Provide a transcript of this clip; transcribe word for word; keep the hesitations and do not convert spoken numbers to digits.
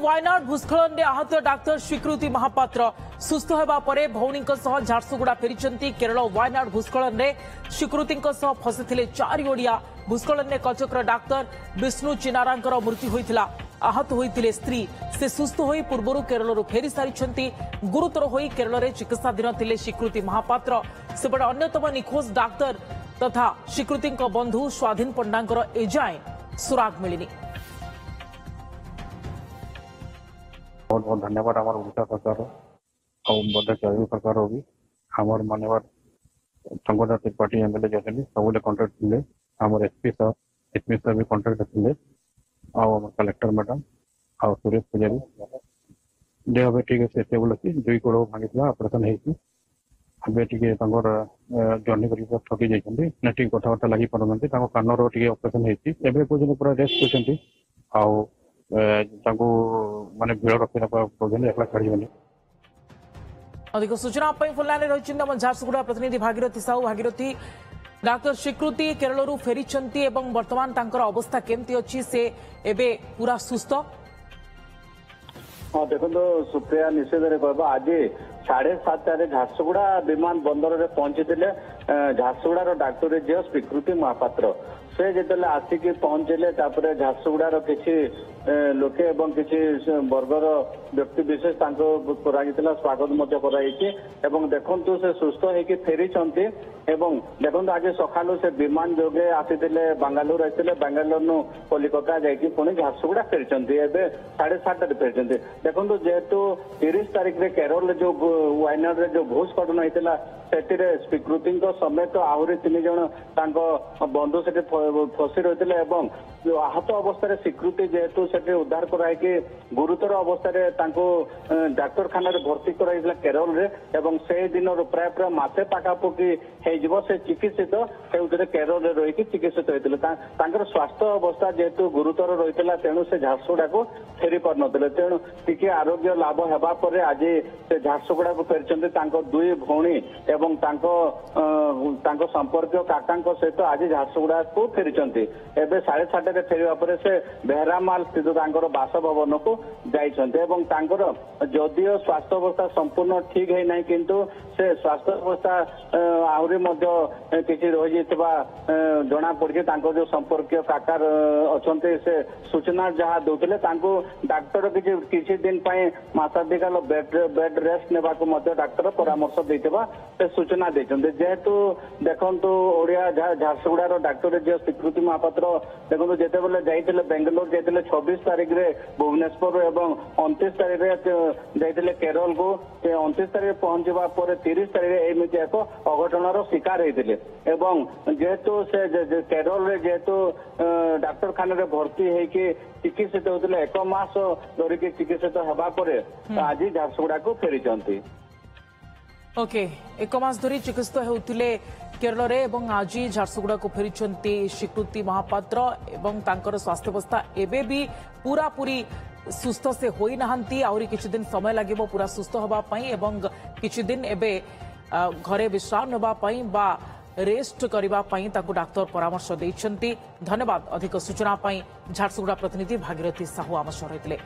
वायनाड भूस्खलन में आहत डाक्टर स्वीकृति महापात्र सुस्थ होगा परे भौणी झारसुगुड़ा फेरी। केरल वायनाड भूस्खलन में स्वीकृति फसी चार ओडिया। भूस्खलन में कचक्र डाक्तर विष्णु चिनारांकर मृत्यु होता। आहत होते स्त्री से सुस्थ हो पूर्व केरल फेरी सारी। गुरुतर हो केरल चिकित्साधीन थे स्वीकृति महापात्र। सेपटे अन्यतम निखोज डाक्तर तथा स्वीकृति बंधु स्वाधीन पंडा एजाए सुराग मिलनी। बहुत बहुत धन्यवाद हमारे उड़ीसा सरकार और बड़े जैविक सरकार होगी हमारे मानवर संगोदा त्रिपाठी एम एल ए जैसे सबूले कॉन्ट्राक्ट थे। हमारे एसपी सर एसपी सर भी कॉन्ट्राक्ट थे और कलेक्टर मैडम और सुरेश पुजारी देह भी ठीक स्टेबल अच्छी। दुई गोड़ भांगी ऑपरेशन होकर जर्नी कर थकी जाती ना ठीक कथबार्ता लगी पारे। कान रे ऑपरेशन होती पूरा रेस्ट कर माने अधिक सूचना फोन झारसुगुड़ा प्रतिनिधि भागीरथी साहू। भागीरथी, डाक्टर स्वीकृति केरल फेरी एवं वर्तमान अवस्था केमती अच्छी से एबे पूरा सुस्थ? हाँ देखो सुप्रिया निषेध आज साढ़े सातटे झारसुगुड़ा विमान बंदर में पहुंची झारसुगुड़ा डाक्टर झी स्वीकृति महापात्र से जितने आसिक पहुंचले झारसुगुड़ार किसी लोके एवं किसी वर्गर व्यक्ति विशेष स्वागत एवं देखु से सुस्थ होकर फेरी। देखो आज सका से विमान जोगे आसी बांगालोर आते बांगालोर नु कोलकाता जाकि पुणी झारसुगुड़ा फेरी साढ़े सातटे फेरी। देखो जेहेतु तीस तारीख में केरल जो वायनाड जो भूस्खलन होता से स्वीकृति समेत आहरी तीन जन बंधु से फसी रही एवं आहत अवस्था स्वीकृति जेहेतु से उद्धार कराई गुरुतर अवस्था डाक्तखाना भर्ती कराइला केरल एवं से दिन प्राय प्राय मसे पखापाखि हो चिकित्सित से केरल रही चिकित्सित होते स्वास्थ्य अवस्था जेहेतु गुरुतर रही है तेणु से झारसुगुड़ा को फेरी पार ना तेणु टी आरोग्य लाभ होगापर आज से झारसुगुड़ा को फेरी। दुई भौणी एवं संपर्क काका सहित आज झारसुगुड़ा को फेरी एवं साढ़े सातटे फेर से बेहरामाल स्थित बासभवन को जाकर जदिव स्वास्थ्य अवस्था संपूर्ण ठीक है ना किंतु से स्वास्थ्य अवस्था आहरी किसी रही जना पड़ी। जो संपर्क काका अच्छा से सूचना जहाँ दूसरे डाक्तर किसी किसी दिन मासाधिकाल बेड बेड रेस्ट ने डाक्तर परामर्श देवा से सूचना देते। जेहेतु देखो ओडिया झारसुगुड़ा डाक्टर जी स्वीकृति महापात्र देखो जितेबाला जाते बेंगलोर जाते छब्बीस तारीख में भुवनेश्वर एवं उनतीस तारीख जाते केरल को उनतीस तारीख पहुंचवा तीस तारीख एमती एक अघटन शिकार होते जेहेतु से केरल जेहेतु डाक्तखाना भर्ती होकर चिकित्सित होते एक मास धरिकी चिकित्सित होगापर आज झारसुगुड़ा को फेरी। ओके एक मास धरी चिकित्सित होते केरल एवं आज झारसुगुड़ा को फेरी स्वीकृति महापात्र एवं तांकर स्वास्थ्य अवस्था एबे भी पूरा पूरी सुस्थ से होई नाहंती। आउरी किछि दिन समय लागिबो पूरा सुस्थ होबा पई एवं किछि दिन एबे घरे विश्राम नेबा पई बा रेस्ट करिबा पई ताकु डाक्टर परामर्श दैछंती। धन्यवाद अधिक सूचना पई झारसुगुड़ा प्रतिनिधि भागीरथी साहू आम सहित।